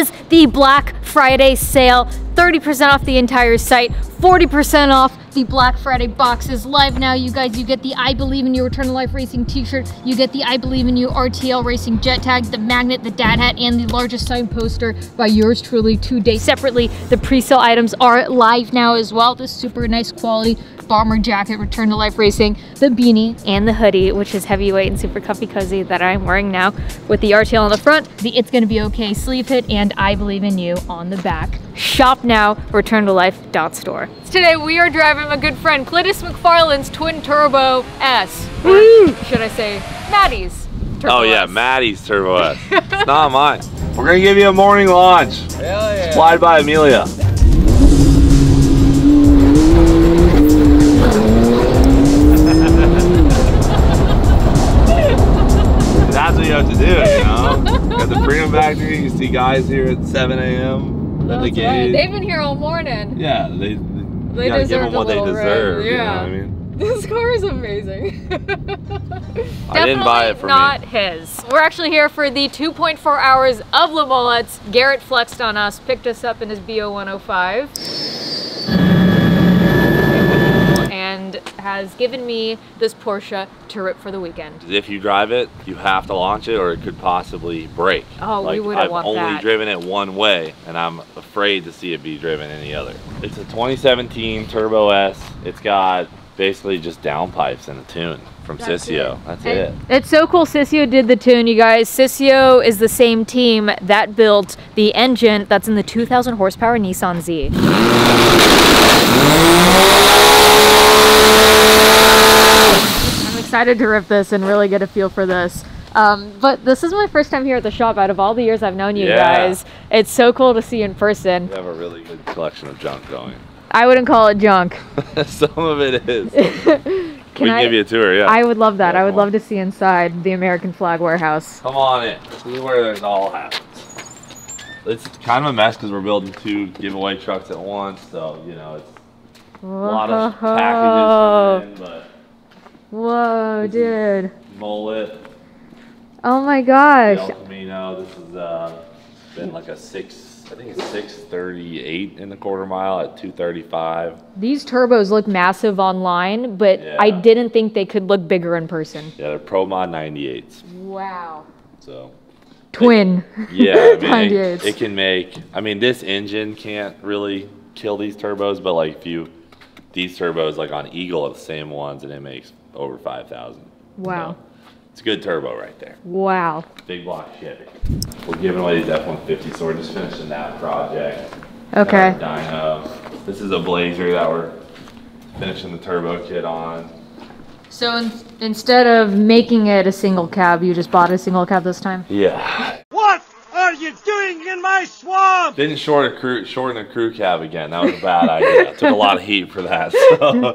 is the Black Friday sale. 30% off the entire site, 40% off the Black Friday boxes. Live now, you guys. You get the I Believe in You Return to Life Racing t-shirt. You get the I Believe in You RTL Racing jet tag, the magnet, the dad hat, and the largest signed poster by yours truly today. Separately, the pre-sale items are live now as well. This super nice quality bomber jacket, Return to Life Racing, the beanie, and the hoodie, which is heavyweight and super comfy cozy that I'm wearing now, with the RTL on the front, the It's Gonna Be Okay sleeve hit, and I Believe in You on the back. Shop now, return-to-life.store. Today we are driving my good friend Clytus McFarlane's twin turbo S. Woo! Should I say Maddie's turbo S? Oh yeah, Maddie's turbo S. It's not mine. We're gonna give you a morning launch. Hell yeah. Supplied by Amelia. That's what you have to do, you know? At the Freedom Factory, you see guys here at 7 a.m. That's the right. They've been here all morning. Yeah, they deserve give them what they deserve. Yeah. You know what I mean? This car is amazing. I didn't buy it for not me. His. We're actually here for the 2.4 hours of Le Mullet's. Garrett flexed on us, picked us up in his Bo 105, and has given me this Porsche to rip for the weekend. If you drive it, you have to launch it or it could possibly break. Oh, like, we wouldn't want that. I've only driven it one way and I'm afraid to see it be driven any other. It's a 2017 Turbo S. It's got basically just downpipes and a tune from Sissio. That's it. It's so cool. Sissio did the tune, you guys. Sissio is the same team that built the engine that's in the 2,000 horsepower Nissan Z. Excited to rip this and really get a feel for this. But this is my first time here at the shop out of all the years I've known you guys. It's so cool to see you in person. You have a really good collection of junk going. I wouldn't call it junk. Some of it is. Can I give you a tour, yeah. I would love that. Yeah, I would love to see inside the American Flag Warehouse. Come on in. See where it all happens. It's kind of a mess because we're building two giveaway trucks at once. So, you know, it's a lot of packages coming in, but... Whoa, dude. Mullet. Oh my gosh. El Camino. This has been like a 638 in the quarter mile at 235. These turbos look massive online, but I didn't think they could look bigger in person. Yeah, they're Pro Mod 98s. Wow. So. Twin. I mean, it can make, I mean, this engine can't really kill these turbos, but like if you, these turbos like on Eagle are the same ones and it makes over 5,000. Wow. So it's a good turbo right there. Wow. Big block shipping. We're giving away these F-150s, so we're just finishing that project. Okay. Dyno. This is a Blazer that we're finishing the turbo kit on. So instead of making it a single cab, you just bought a single cab this time? Yeah. What are you doing in my swamp? Didn't shorten a crew cab again. That was a bad idea. I took a lot of heat for that. So. I thought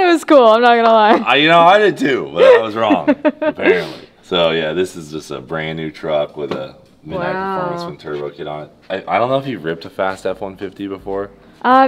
it was cool. I'm not gonna lie. I did too, but I was wrong apparently. So yeah, this is just a brand new truck with a midnight performance twin turbo kit on it. I don't know if you've ripped a fast F-150 before.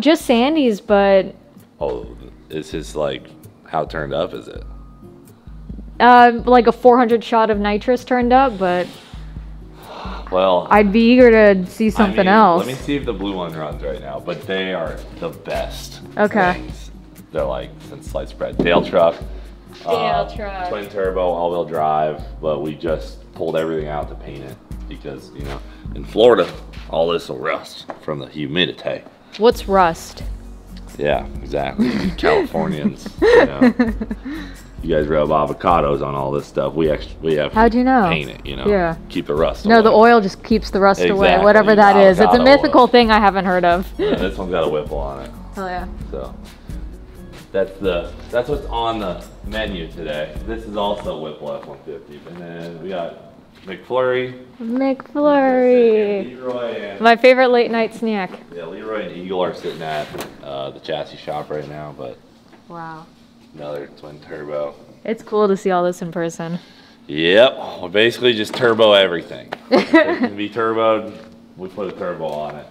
Just Sandy's, but oh, is his like how turned up is it? Like a 400 shot of nitrous turned up, but. Well, I'd be eager to see something else. Let me see if the blue one runs right now, but they are the best. Okay. Things. They're like since sliced bread. Dale truck. Dale truck. Twin turbo, all-wheel drive, but we just pulled everything out to paint it because, you know, in Florida, all this will rust from the humidity. What's rust? Yeah, exactly. Californians, you know. You guys rub avocados on all this stuff. We have to paint it, you know. Yeah. Keep the rust away. No, the oil just keeps the rust away, whatever that is. It's a mythical thing I haven't heard of. Yeah, this one's got a Whipple on it. Oh yeah. So that's what's on the menu today. This is also Whipple F-150. And then we got McFlurry. McFlurry. Leroy and my favorite late night snack. Yeah, Leroy and Eagle are sitting at the chassis shop right now, but wow. Another twin turbo. It's cool to see all this in person. Yep, well, basically just turbo everything. If it can be turboed, we put a turbo on it.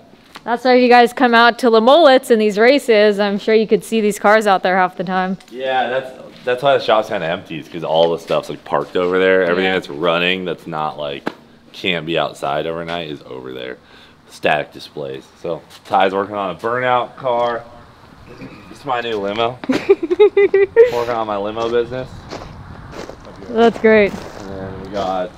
That's why you guys come out to Le Mullet's in these races. I'm sure you could see these cars out there half the time. Yeah, that's why the shop's kind of empty, because all the stuff's like parked over there. Everything that's running that's not like can't be outside overnight is over there. Static displays. So Ty's working on a burnout car. It's my new limo. Working on my limo business. That's great. And then we got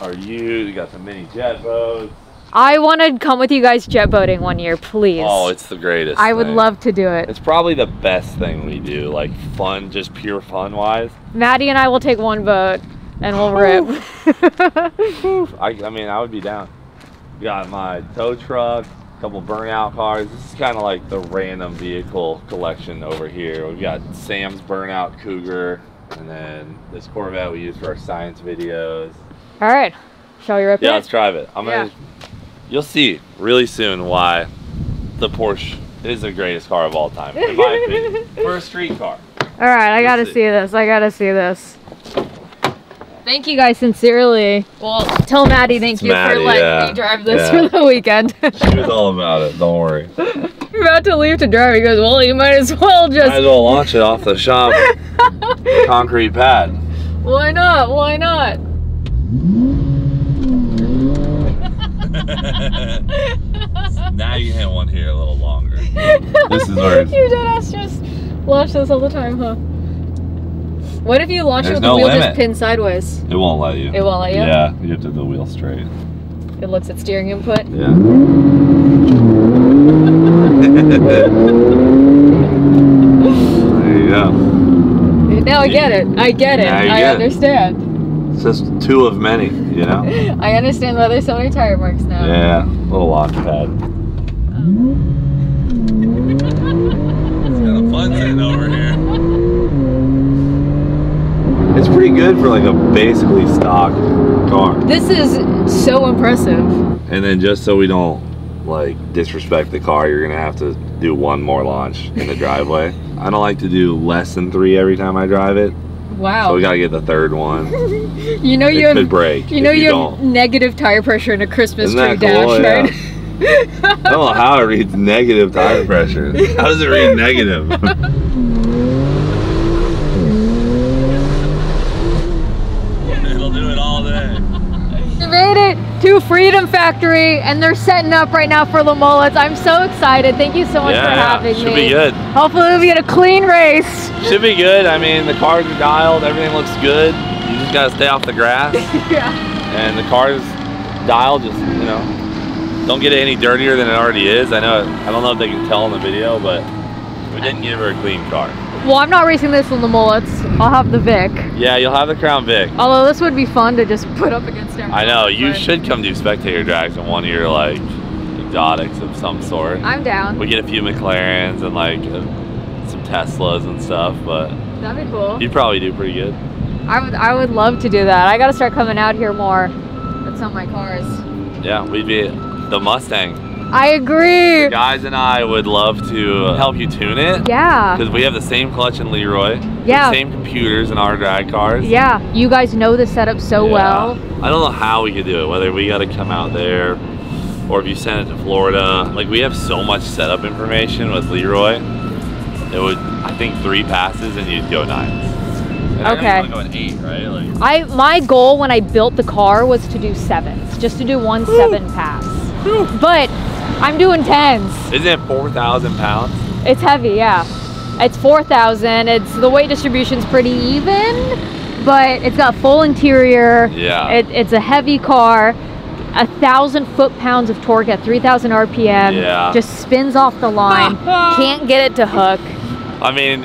our U, we got some mini jet boats. I want to come with you guys jet boating one year, please. Oh, it's the greatest. I would love to do it. It's probably the best thing we do, like fun, just pure fun wise. Maddie and I will take one boat and we'll rip. I mean, I would be down. Got my tow truck, a couple burnout cars. This is kind of like the random vehicle collection over here. We've got Sam's burnout Cougar, and then this Corvette we use for our science videos. All right, shall we rip it? Yeah, let's drive it. You'll see really soon why the Porsche is the greatest car of all time, in my opinion, for a street car. All right, I gotta see this. I gotta see this. Thank you guys sincerely. Well, tell Maddie thank you for letting me drive this for the weekend. She was all about it, don't worry. You're about to leave to drive. He goes, well, you might as well just... Might as well launch it off the shop concrete pad. Why not? Why not? Now you can hit one here a little longer. This is where it's... You deadass just launch this all the time, huh? What if you launch it with the wheel just pinned sideways? It won't let you. It won't let you? Yeah, you have to do the wheel straight. It looks at steering input? Yeah. There you go. Now I get it. I get it. I understand. It's just two of many, you know? I understand why there's so many tire marks now. Yeah, little launch pad. It's kind of fun sitting over here. It's pretty good for like a basically stock car. This is so impressive. And then just so we don't like disrespect the car, you're gonna have to do one more launch in the driveway. I don't like to do less than three every time I drive it. Wow. So we gotta get the third one. You know you have break. You know you have negative tire pressure in a Christmas tree dash, right? Yeah. I don't know how it reads negative tire pressure. How does it read negative? To Freedom Factory, and they're setting up right now for Le Mullet's. I'm so excited. Thank you so much for having me. Should be good. Hopefully we get a clean race. Should be good. I mean, the cars are dialed. Everything looks good. You just gotta stay off the grass. Yeah. And the car's dialed. Just, you know, don't get it any dirtier than it already is. I know. I don't know if they can tell in the video, but we didn't give her a clean car. Well, I'm not racing this in the Mullet's. I'll have the Vic. Yeah, you'll have the Crown Vic. Although this would be fun to just put up against everyone. I know, you should come do spectator drags on one of your like exotics of some sort. I'm down. We get a few McLarens and like some Teslas and stuff, but that'd be cool. You'd probably do pretty good. I would love to do that. I gotta start coming out here more. That's on my cars. Yeah, we'd be the Mustang. I agree. The guys and I would love to help you tune it. Yeah. Because we have the same clutch in Leroy. Yeah. The same computers in our drag cars. Yeah. You guys know the setup so well. I don't know how we could do it, whether we got to come out there or if you send it to Florida. Like, we have so much setup information with Leroy. It would, I think, 3 passes and you'd go 9. Okay. Go an 8, right? Like, my goal when I built the car was to do 7s, just to do one 7 pass. But I'm doing 10s. Isn't it 4,000 pounds? It's heavy, yeah. It's 4,000. It's the weight distribution's pretty even, but it's got full interior. Yeah. It's a heavy car. 1,000 foot-pounds of torque at 3,000 RPM. Yeah. Just spins off the line. Can't get it to hook. I mean,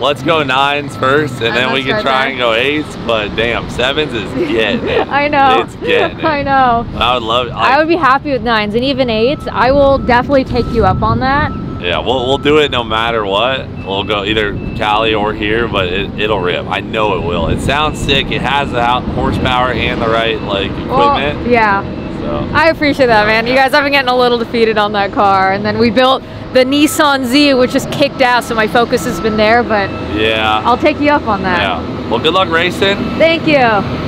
let's go 9s first, and then we can try and go 8s. But damn, 7s is getting it. I know. It's getting it. I know. I would love. I would be happy with 9s and even 8s. I will definitely take you up on that. Yeah, we'll do it no matter what. We'll go either Cali or here, but it'll rip. I know it will. It sounds sick. It has the horsepower and the right like equipment. Well, yeah. So, I appreciate that, man. You guys have been getting a little defeated on that car, and then we built the Nissan Z, which just kicked ass, so my focus has been there, but yeah, I'll take you up on that. Yeah. Well, good luck racing. Thank you.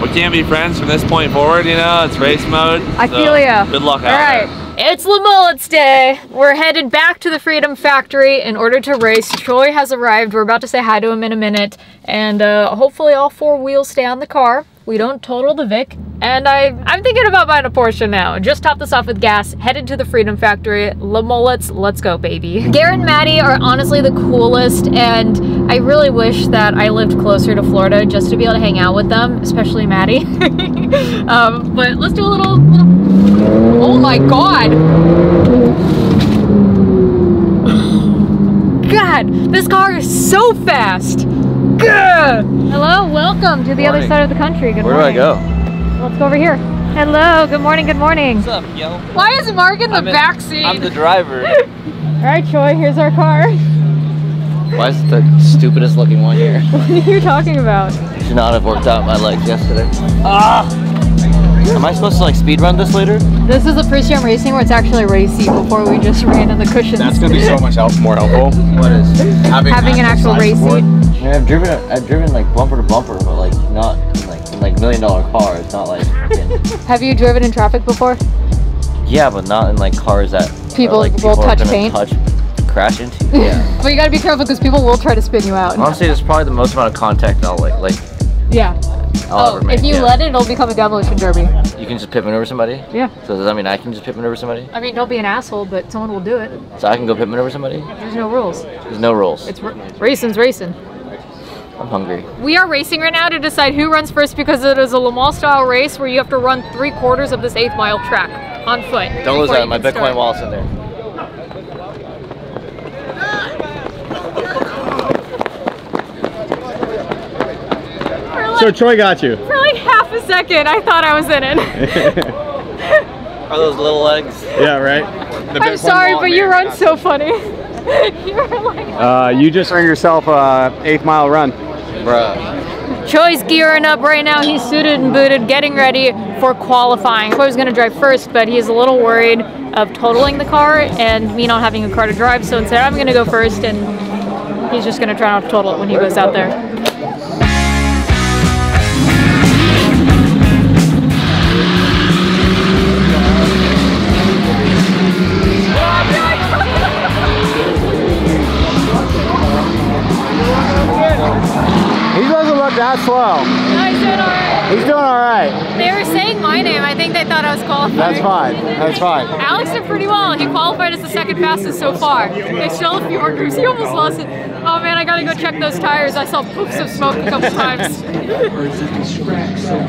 We can be friends from this point forward, you know, it's race mode. I feel ya. Good luck out there. It's Le Mullet's Day. We're headed back to the Freedom Factory in order to race. Troy has arrived. We're about to say hi to him in a minute, and hopefully all 4 wheels stay on the car. We don't total the Vic. And I'm thinking about buying a Porsche now. Just top this off with gas, headed to the Freedom Factory, Le Mullet's, let's go, baby. Garrett and Maddie are honestly the coolest, and I really wish that I lived closer to Florida just to be able to hang out with them, especially Maddie. But let's do a little... Oh my God! God, this car is so fast! Gah! Hello, welcome to the other side of the country. Good morning. Where do I go? Let's go over here. Hello, good morning, good morning. What's up, yo? Why is Mark in the backseat? I'm the driver. All right, Troy, here's our car. Why is it the stupidest looking one here? What are you talking about? Should not have worked out my legs yesterday. Ah! Am I supposed to like speed run this later? This is a pre-jam racing where it's actually racy before we just ran in the cushions. That's gonna be so much more helpful. What is it? Having an actual race seat? I mean, I've driven like bumper to bumper, but like not like $1 million cars. It's not like... Have you driven in traffic before? Yeah, but not in like cars that people like, will crash into. Yeah. But you gotta be careful because people will try to spin you out. Honestly, it's probably the most amount of contact I'll like. Yeah. I'll ever make. If you let it, it'll become a demolition derby. You can just pit maneuver somebody? Yeah. So does that mean I can just pit maneuver somebody? I mean, don't be an asshole, but someone will do it. So I can go pit maneuver somebody? There's no rules. There's no rules. It's racing. I'm hungry. We are racing right now to decide who runs first because it is a Le Mans style race where you have to run 3/4 of this 8-mile track on foot. Don't lose that. My Bitcoin wallet's in there. Like, so Troy got you. For like half a second, I thought I was in it. Are those little legs? Yeah, right? I'm sorry, but you run so funny. You were like... you just earned yourself a 8-mile run. Bruh. Troy's gearing up right now. He's suited and booted, getting ready for qualifying. Troy was going to drive first, but he's a little worried of totaling the car and me not having a car to drive. So instead, I'm going to go first, and he's just going to try not to total it when he goes out there. That's slow. I did alright. He's doing alright. They were saying my name. I think they thought I was qualified. That's fine. That's fine. Alex did pretty well. He qualified as the second fastest so far. They still have a few more groups. He almost lost it. Oh man, I gotta go check those tires. I saw poofs of smoke a couple times.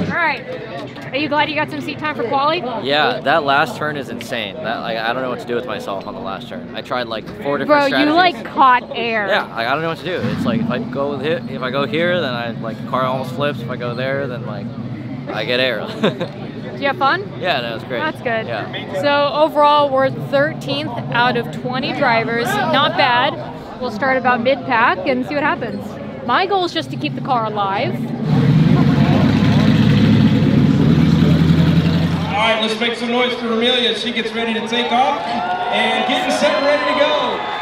Alright. Are you glad you got some seat time for quali? Yeah, that last turn is insane. That, like, I don't know what to do with myself on the last turn. I tried like 4 different strategies. Bro, you like caught air. Yeah, like, I don't know what to do. It's like if I go here, then I like the car almost flips. If I go there, then like I get air. Did you have fun? Yeah, that was great. That's good. Yeah. So overall, we're 13th out of 20 drivers. Not bad. We'll start about mid-pack and see what happens. My goal is just to keep the car alive. All right, let's make some noise for Amelia. She gets ready to take off and getting set and ready to go.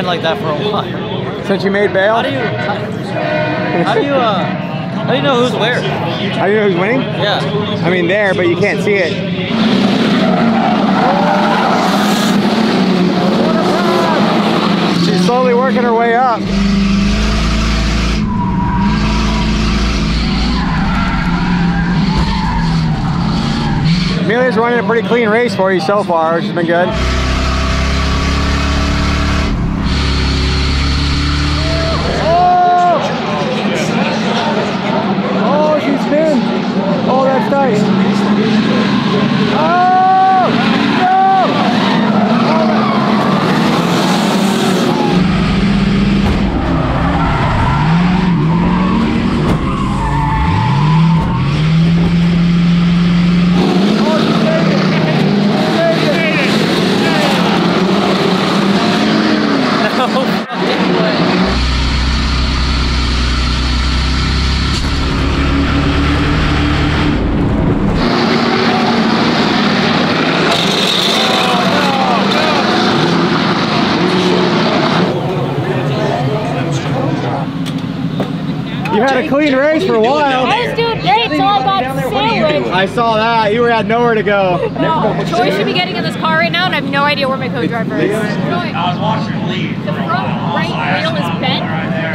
Like that for a while. Since you made bail? How do you know who's where? How do you know who's winning? Yeah. I mean there, but you can't see it. She's slowly working her way up. Amelia's running a pretty clean race for you so far, which has been good. Oh, that's tight. Oh, no! had a clean race for a while. I was doing great until I got sandwiched. I saw that. You had nowhere to go. No. Troy should be getting in this car right now, and I have no idea where my co-driver is. Troy, the front right wheel is bent.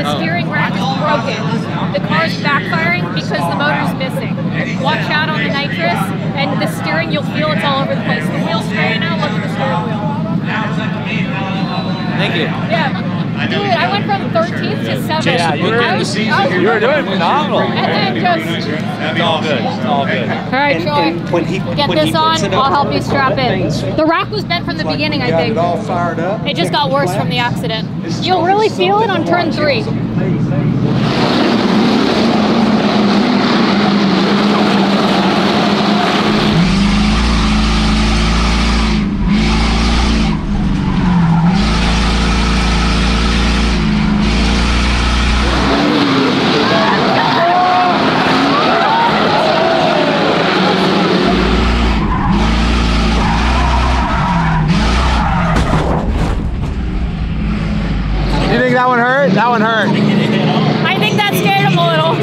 The steering rack is broken. The car is backfiring because the motor's missing. Watch out on the nitrous, and the steering, you'll feel it's all over the place. The wheel's straight now. Look at the steering wheel. Thank you. Yeah. Dude, I went from 13th to 7th. Yeah, you were doing phenomenal. And then just... It's all good. It's all good. All right, Troy, get this on. I'll help you strap it. The rack was bent from the beginning, I think. It all fired up. It just got worse from the accident. You'll really feel it on turn 3. That one hurt. I think that scared him a little.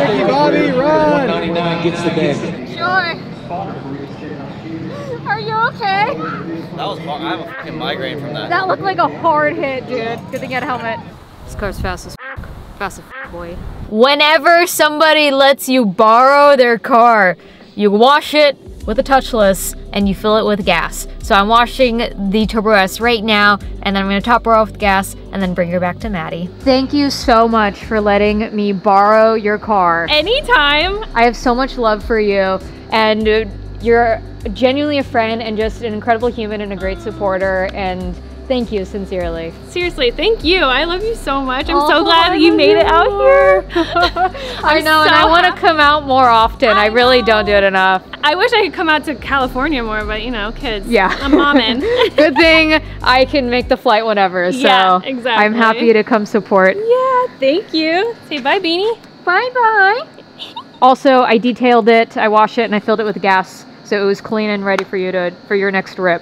Ricky Bobby, run! 199 gets the bag. Sure. Are you okay? That was fun. I have a fucking migraine from that. That looked like a hard hit, dude. Good thing you had helmet. This car's fast as fuck. Fast as fuck, boy. Whenever somebody lets you borrow their car, you wash it with a touchless and you fill it with gas. So I'm washing the Turbo S right now, and then I'm gonna top her off with gas and then bring her back to Maddie. Thank you so much for letting me borrow your car. Anytime. I have so much love for you, and you're genuinely a friend and just an incredible human and a great supporter, and thank you sincerely. Seriously, thank you. I love you so much. I'm so glad that you made it out here. I know, and I want to come out more often. I really don't do it enough. I wish I could come out to California more, but you know, kids. Yeah. I'm momming. Good thing I can make the flight whenever, so yeah, exactly. I'm happy to come support. Yeah, thank you. Say bye, Beanie. Bye-bye. Also, I detailed it, I washed it, and I filled it with gas, so it was clean and ready for you for your next rip.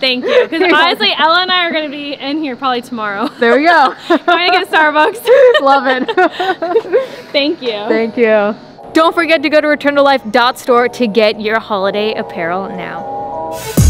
Thank you, because honestly, Ella and I are going to be in here probably tomorrow. There we go. Trying to get Starbucks. Love it. Thank you. Thank you. Don't forget to go to return-to-life.store to get your holiday apparel now.